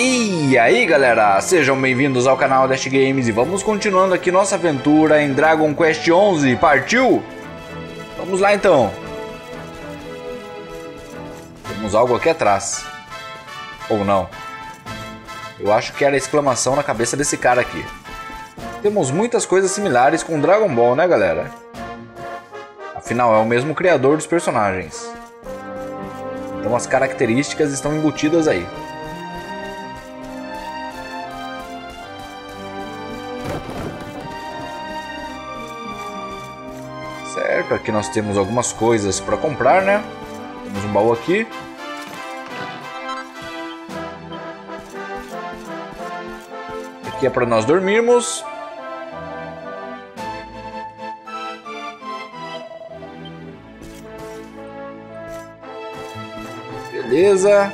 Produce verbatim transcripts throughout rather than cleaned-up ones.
E aí galera, sejam bem-vindos ao canal Dash Games e vamos continuando aqui nossa aventura em Dragon Quest onze, partiu? Vamos lá então. Temos algo aqui atrás. Ou não. Eu acho que era a exclamação na cabeça desse cara aqui. Temos muitas coisas similares com Dragon Ball, né galera? Afinal, é o mesmo criador dos personagens. Então as características estão embutidas aí. Certo, aqui nós temos algumas coisas para comprar, né? Temos um baú aqui. Aqui é para nós dormirmos. Beleza.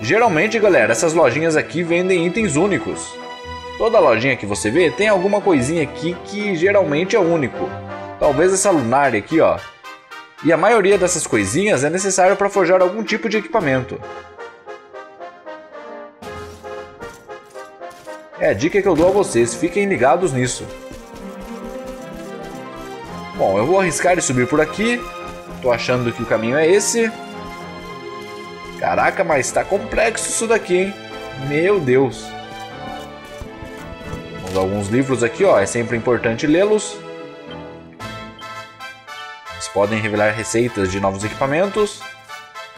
Geralmente, galera, essas lojinhas aqui vendem itens únicos. Toda lojinha que você vê tem alguma coisinha aqui que geralmente é único. Talvez essa lunária aqui, ó. E a maioria dessas coisinhas é necessário para forjar algum tipo de equipamento. É a dica que eu dou a vocês, fiquem ligados nisso. Bom, eu vou arriscar e subir por aqui. Tô achando que o caminho é esse. Caraca, mas tá complexo isso daqui, hein? Meu Deus. Temos alguns livros aqui, ó. É sempre importante lê-los. Eles podem revelar receitas de novos equipamentos.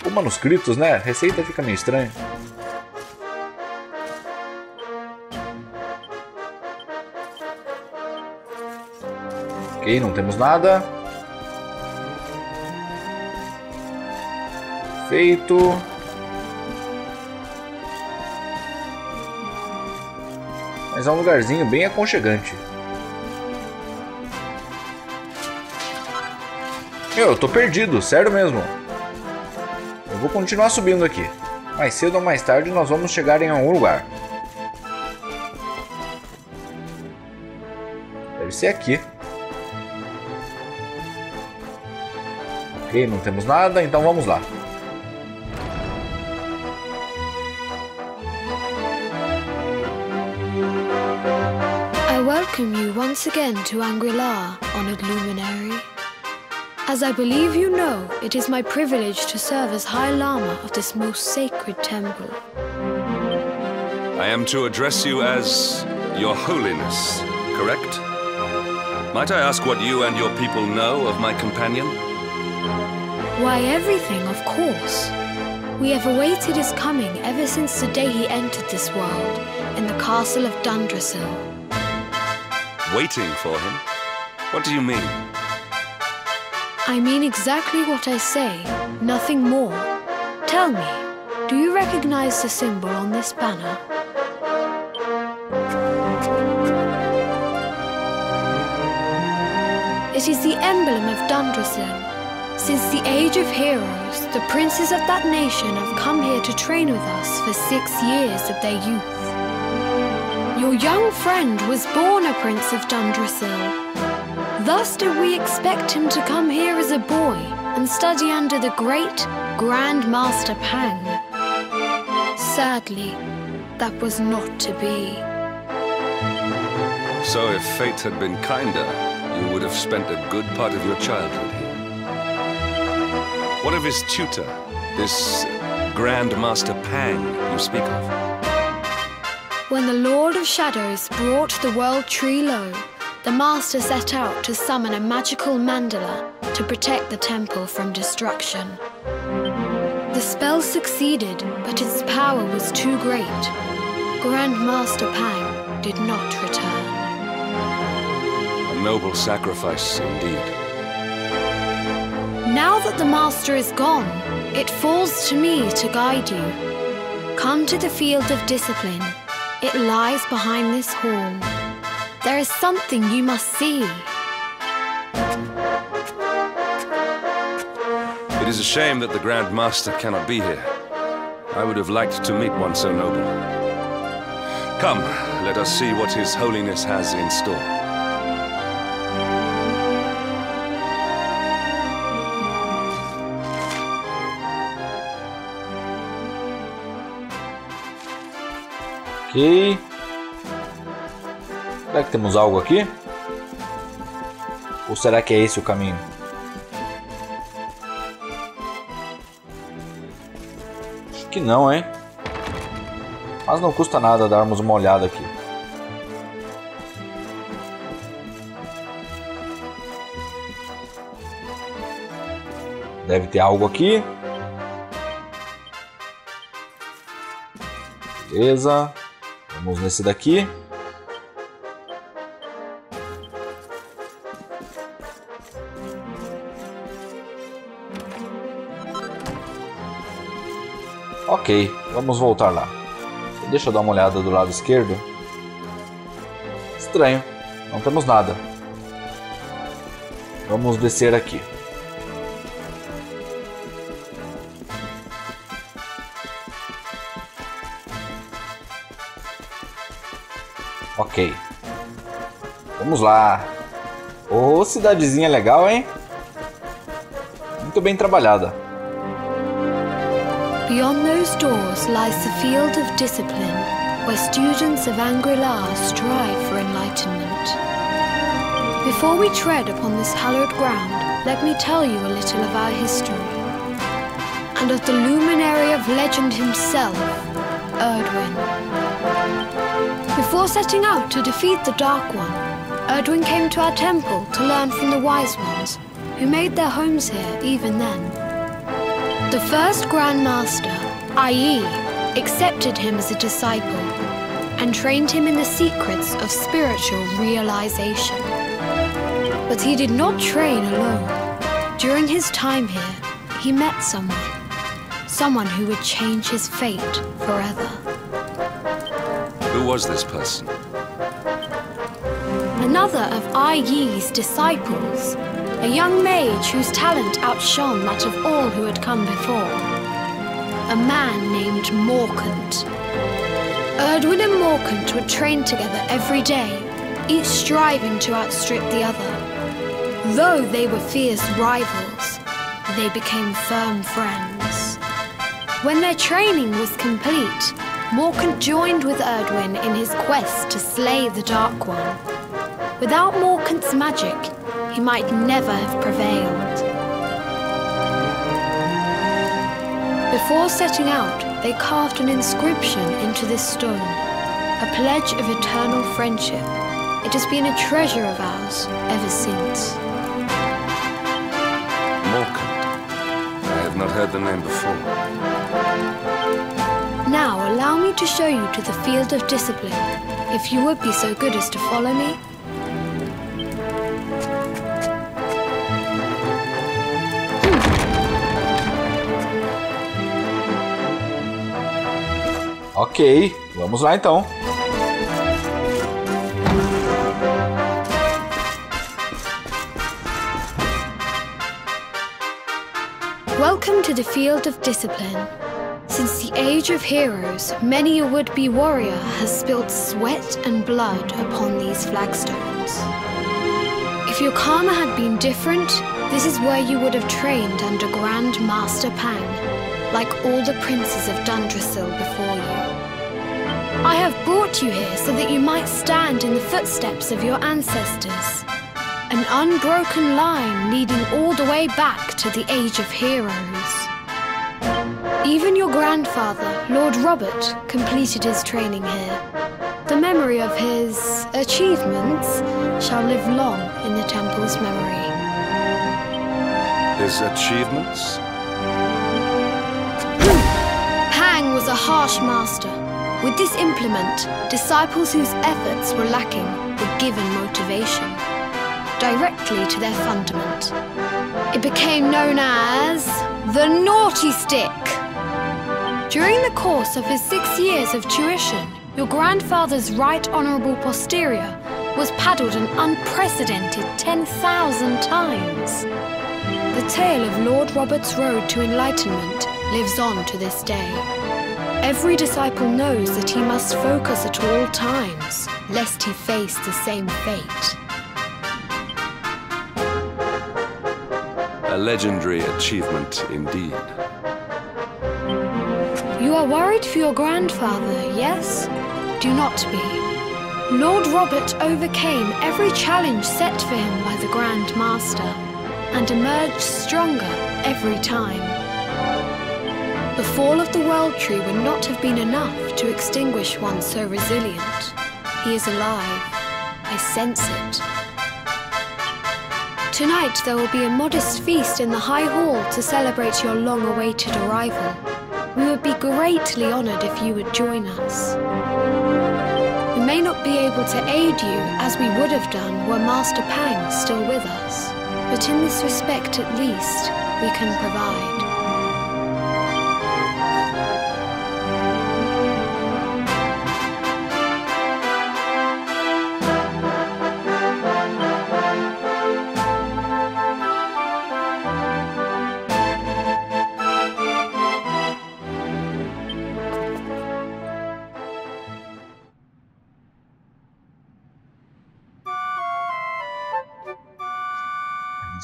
Ou manuscritos, né? Receita fica meio estranho. Ok, não temos nada. Feito. Mas é um lugarzinho bem aconchegante. Meu, eu tô perdido, sério mesmo. Eu vou continuar subindo aqui. Mais cedo ou mais tarde nós vamos chegar em algum lugar. Deve ser aqui. Ok, não temos nada, então vamos lá. Welcome you once again to Angri-La, honored luminary. As I believe you know, it is my privilege to serve as High Lama of this most sacred temple. I am to address you as Your Holiness, correct? Might I ask what you and your people know of my companion? Why, everything, of course. We have awaited his coming ever since the day he entered this world, in the castle of Dundrasil. Waiting for him? What do you mean? I mean exactly what I say, nothing more. Tell me, do you recognize the symbol on this banner? It is the emblem of Dundrasil. Since the Age of Heroes, the princes of that nation have come here to train with us for six years of their youth. Your young friend was born a prince of Dundrasil. Thus did we expect him to come here as a boy and study under the great Grand Master Pang. Sadly, that was not to be. So if fate had been kinder, you would have spent a good part of your childhood here. What of his tutor, this Grand Master Pang you speak of? When the Lord of Shadows brought the World Tree low, the Master set out to summon a magical mandala to protect the temple from destruction. The spell succeeded, but its power was too great. Grand Master Pang did not return. A noble sacrifice indeed. Now that the Master is gone, it falls to me to guide you. Come to the field of discipline. It lies behind this hall. There is something you must see. It is a shame that the Grand Master cannot be here. I would have liked to meet one so noble. Come, let us see what His Holiness has in store. Ok. Será que temos algo aqui? Ou será que é esse o caminho? Acho que não, hein? Mas não custa nada darmos uma olhada aqui. Deve ter algo aqui. Beleza. Vamos nesse daqui. Ok, vamos voltar lá. Deixa eu dar uma olhada do lado esquerdo. Estranho, não temos nada. Vamos descer aqui. Ok. Vamos lá. Ô, cidadezinha legal, hein? Muito bem trabalhada. Beyond those doors lies the field of discipline, where students of Angri-La strive for enlightenment. Before we tread upon this hallowed ground, let me tell you a little of our history, and of the luminary of legend himself, Erdwin. Before setting out to defeat the Dark One, Erdwin came to our temple to learn from the Wise Ones, who made their homes here even then. The first Grand Master, Ai Yi, accepted him as a disciple and trained him in the secrets of spiritual realization. But he did not train alone. During his time here, he met someone, someone who would change his fate forever. Who was this person? Another of Ai Yi's disciples. A young mage whose talent outshone that of all who had come before. A man named Morkant. Erdwin and Morkant were trained together every day, each striving to outstrip the other. Though they were fierce rivals, they became firm friends. When their training was complete, Morkant joined with Erdwin in his quest to slay the Dark One. Without Morkant's magic, he might never have prevailed. Before setting out, they carved an inscription into this stone, a pledge of eternal friendship. It has been a treasure of ours ever since. Morkant. I have not heard the name before. Now, allow me to show you to the field of discipline, if you would be so good as to follow me. Ok, vamos lá então. Welcome to the field of discipline. Since the age of heroes, many a would-be warrior has spilled sweat and blood upon these flagstones. If your karma had been different, this is where you would have trained under Grand Master Pang, like all the princes of Dundrasil before you. I have brought you here so that you might stand in the footsteps of your ancestors. An unbroken line leading all the way back to the Age of Heroes. Even your grandfather, Lord Robert, completed his training here. The memory of his achievements shall live long in the temple's memory. His achievements? Pang was a harsh master. With this implement, disciples whose efforts were lacking were given motivation, directly to their fundament. It became known as the Naughty Stick. During the course of his six years of tuition, your grandfather's right honourable posterior was paddled an unprecedented ten thousand times. The tale of Lord Robert's road to enlightenment lives on to this day. Every disciple knows that he must focus at all times, lest he face the same fate. A legendary achievement indeed. You are worried for your grandfather, yes? do not be. Lord Robert overcame every challenge set for him by the Grand Master, and emerged stronger every time. The fall of the World Tree would not have been enough to extinguish one so resilient. He is alive. I sense it. Tonight there will be a modest feast in the High Hall to celebrate your long-awaited arrival. We would be greatly honoured if you would join us. We may not be able to aid you as we would have done were Master Pang still with us, but in this respect at least, we can provide.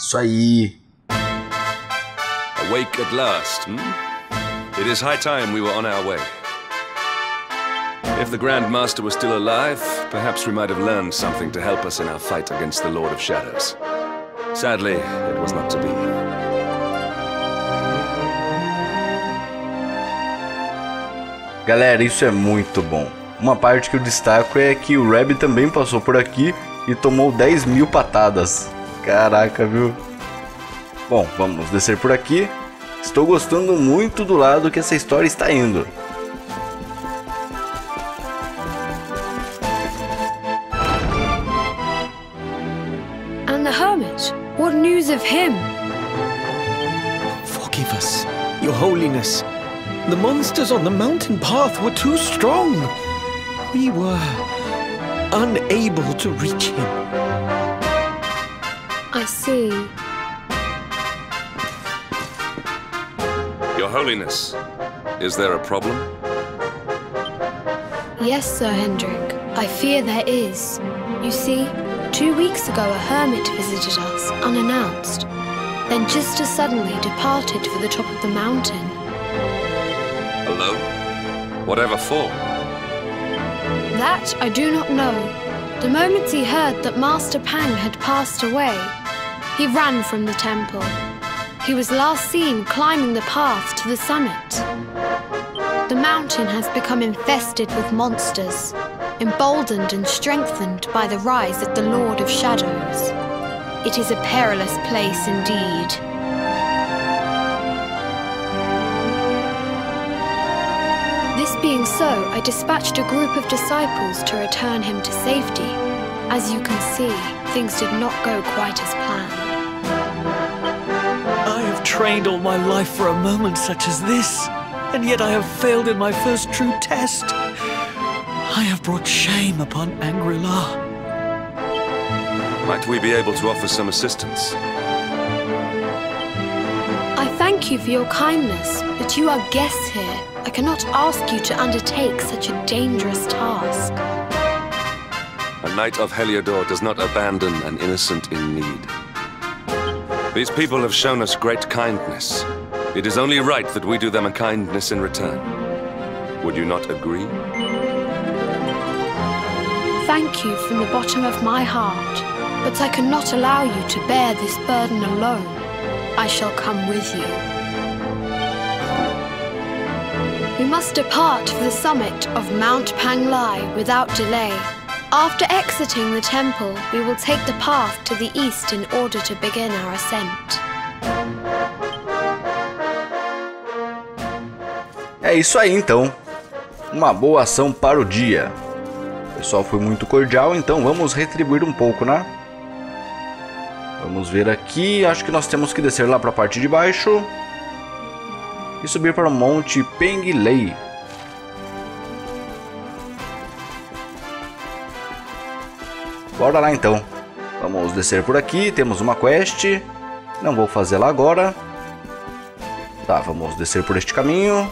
Isso aí. Awake at last, hmm? It is high time we were on our way. If the Grand Master was still alive, perhaps we might have learned something to help us in our fight against the Lord of Shadows. Sadly, it was not to be. Galera, isso é muito bom. Uma parte que eu destaco é que o Reb também passou por aqui e tomou dez mil patadas. Caraca, viu? Bom, vamos descer por aqui. Estou gostando muito do lado que essa história está indo. And the hermit? What news of him? Forgive us, Your Holiness. The monsters on the mountain path were too strong. We were unable to reach him. I see. Your Holiness, is there a problem? Yes, Sir Hendrik. I fear there is. You see, two weeks ago a hermit visited us, unannounced, then just as suddenly departed for the top of the mountain. Hello? Whatever for? That I do not know. The moment he heard that Master Pang had passed away, he ran from the temple. He was last seen climbing the path to the summit. The mountain has become infested with monsters, emboldened and strengthened by the rise of the Lord of Shadows. It is a perilous place indeed. This being so, I dispatched a group of disciples to return him to safety. As you can see, things did not go quite as planned. I have trained all my life for a moment such as this, and yet I have failed in my first true test. I have brought shame upon Angri-La. Might we be able to offer some assistance? I thank you for your kindness, but you are guests here. I cannot ask you to undertake such a dangerous task. A knight of Heliodor does not abandon an innocent in need. These people have shown us great kindness. It is only right that we do them a kindness in return. Would you not agree? Thank you from the bottom of my heart, but I cannot allow you to bear this burden alone. I shall come with you. We must depart for the summit of Mount Pang Lai without delay. After exiting the temple, we will take the path to the east in order to begin our ascent. É isso aí então. Uma boa ação para o dia. O pessoal foi muito cordial, então vamos retribuir um pouco, né? Vamos ver aqui. Acho que nós temos que descer lá para a parte de baixo e subir para o Monte Pang Lai. Bora lá então, vamos descer por aqui, temos uma quest, não vou fazê-la agora. Tá, vamos descer por este caminho.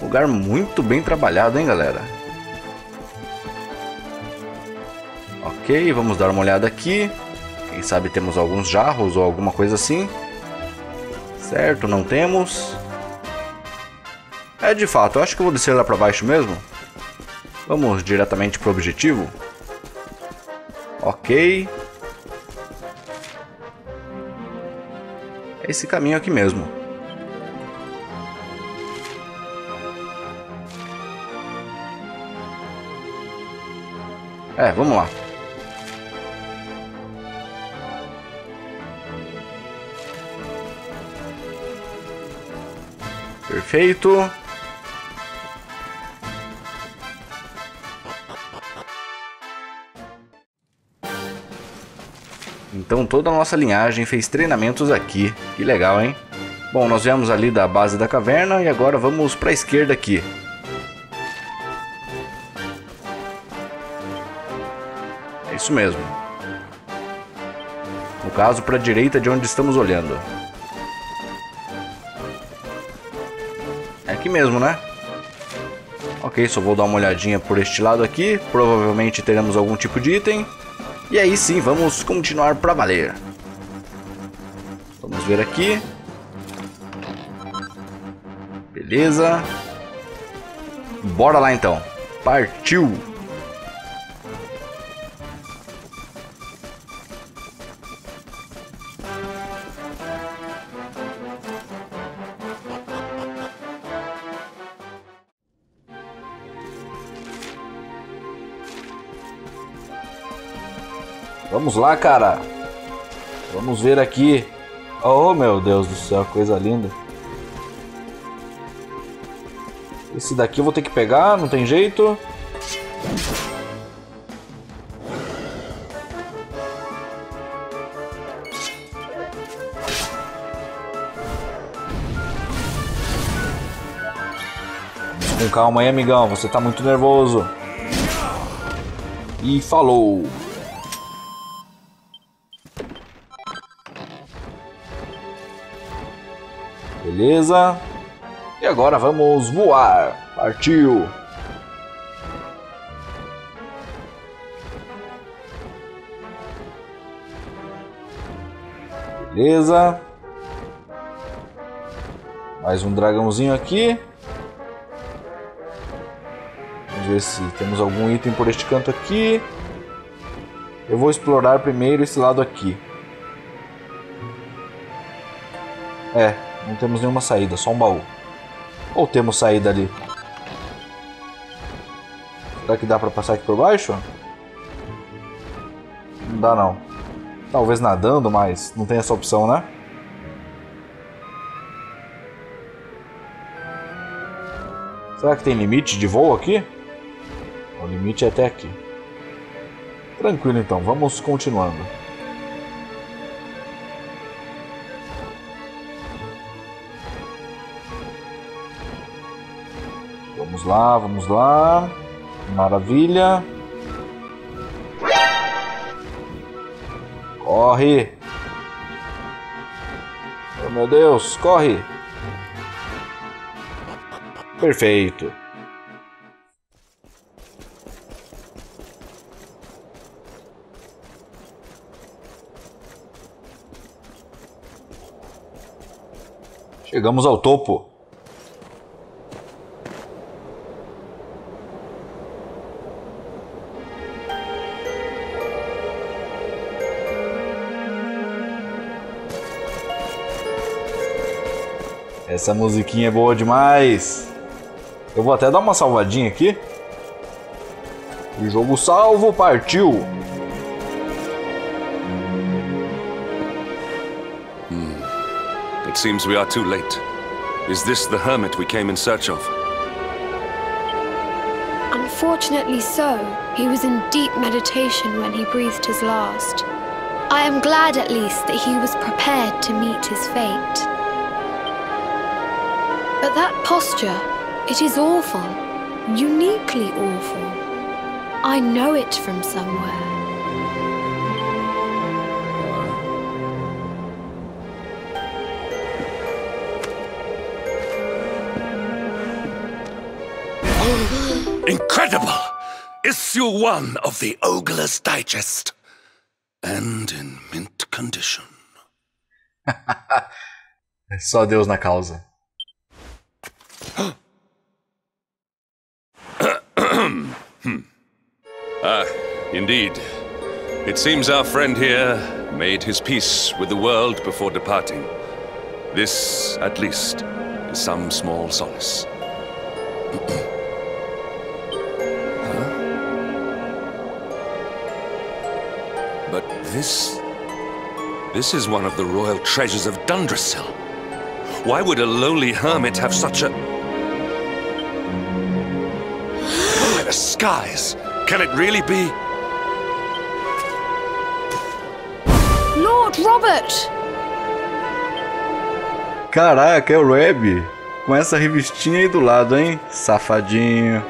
Lugar muito bem trabalhado, hein galera. Ok, vamos dar uma olhada aqui, quem sabe temos alguns jarros ou alguma coisa assim. Certo, não temos. É, de fato, eu acho que eu vou descer lá pra baixo mesmo. Vamos diretamente pro objetivo. Ok. É esse caminho aqui mesmo. É, vamos lá. Perfeito. Então toda a nossa linhagem fez treinamentos aqui. Que legal, hein? Bom, nós viemos ali da base da caverna e agora vamos para a esquerda aqui. É isso mesmo. No caso, para a direita de onde estamos olhando. É aqui mesmo, né? Ok, só vou dar uma olhadinha por este lado aqui. Provavelmente teremos algum tipo de item. E aí sim, vamos continuar pra valer. Vamos ver aqui. Beleza. Bora lá então. Partiu. Vamos lá, cara. Vamos ver aqui. Oh, meu Deus do céu, coisa linda. Esse daqui eu vou ter que pegar, não tem jeito. Com calma aí, amigão, você tá muito nervoso. E falou. Beleza. E agora vamos voar. Partiu. Beleza. Mais um dragãozinho aqui. Vamos ver se temos algum item por este canto aqui. Eu vou explorar primeiro esse lado aqui. É. Não temos nenhuma saída, só um baú. Ou temos saída ali? Será que dá pra passar aqui por baixo? Não dá não. Talvez nadando, mas não tem essa opção, né? Será que tem limite de voo aqui? O limite é até aqui. Tranquilo então, vamos continuando. Vamos lá, vamos lá. Maravilha. Corre. Oh, meu Deus, corre. Perfeito. Chegamos ao topo. Essa musiquinha é boa demais. Eu vou até dar uma salvadinha aqui. O jogo salvo, partiu. Hmm. It seems we are too late. Is this the hermit we came in search of? Unfortunately so. He was in deep meditation when he breathed his last. I am glad at least that he was prepared to meet his fate. But that posture, it is awful, uniquely awful. I know it from somewhere. Incredible! Issue one of the Ogler's Digest. And in mint condition. Só Deus na causa. hmm. Ah, indeed. It seems our friend here made his peace with the world before departing. This, at least, is some small solace. Huh? But this... This is one of the royal treasures of Dundrasil. Why would a lowly hermit have such a... By the skies! Can it really be... Lord Robert! Caraca, é o Reb! Com essa revistinha aí do lado, hein? Safadinho!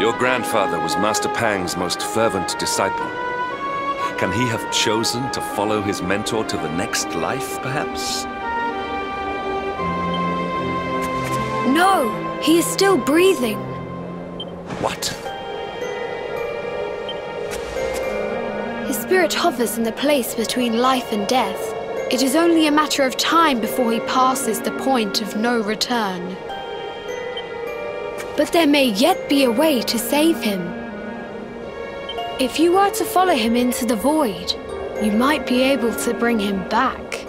Your grandfather was Master Pang's most fervent disciple. Can he have chosen to follow his mentor to the next life, perhaps? No! He is still breathing! What? His spirit hovers in the place between life and death. It is only a matter of time before he passes the point of no return. But there may yet be a way to save him. If you were to follow him into the void, you might be able to bring him back.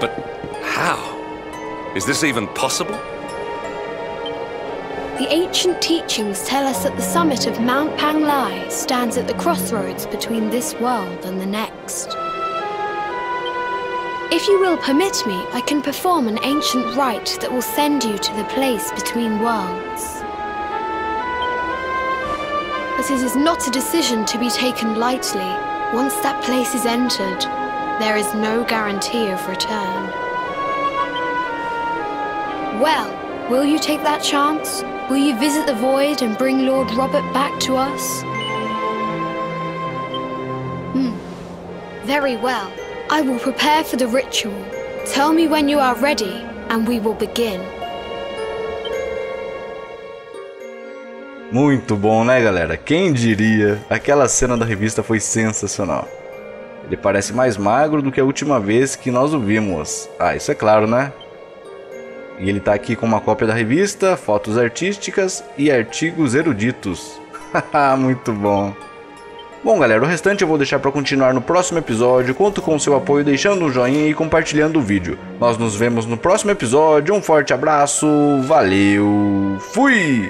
But how? Is this even possible? The ancient teachings tell us that the summit of Mount Pang Lai stands at the crossroads between this world and the next. If you will permit me, I can perform an ancient rite that will send you to the place between worlds. But it is not a decision to be taken lightly. Once that place is entered, there is no guarantee of return. Well, will you take that chance? Will you visit the void and bring Lord Robert back to us? Hmm. Very well. I will prepare for the ritual. Tell me when you are ready, and we will begin. Muito bom, né, galera? Quem diria? Aquela cena da revista foi sensacional. Ele parece mais magro do que a última vez que nós o vimos. Ah, isso é claro, né? E ele tá aqui com uma cópia da revista, fotos artísticas e artigos eruditos. Muito bom. Bom, galera, o restante eu vou deixar para continuar no próximo episódio. Conto com o seu apoio deixando um joinha e compartilhando o vídeo. Nós nos vemos no próximo episódio. Um forte abraço, valeu, fui!